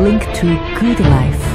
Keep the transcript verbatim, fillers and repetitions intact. linked to Good Life.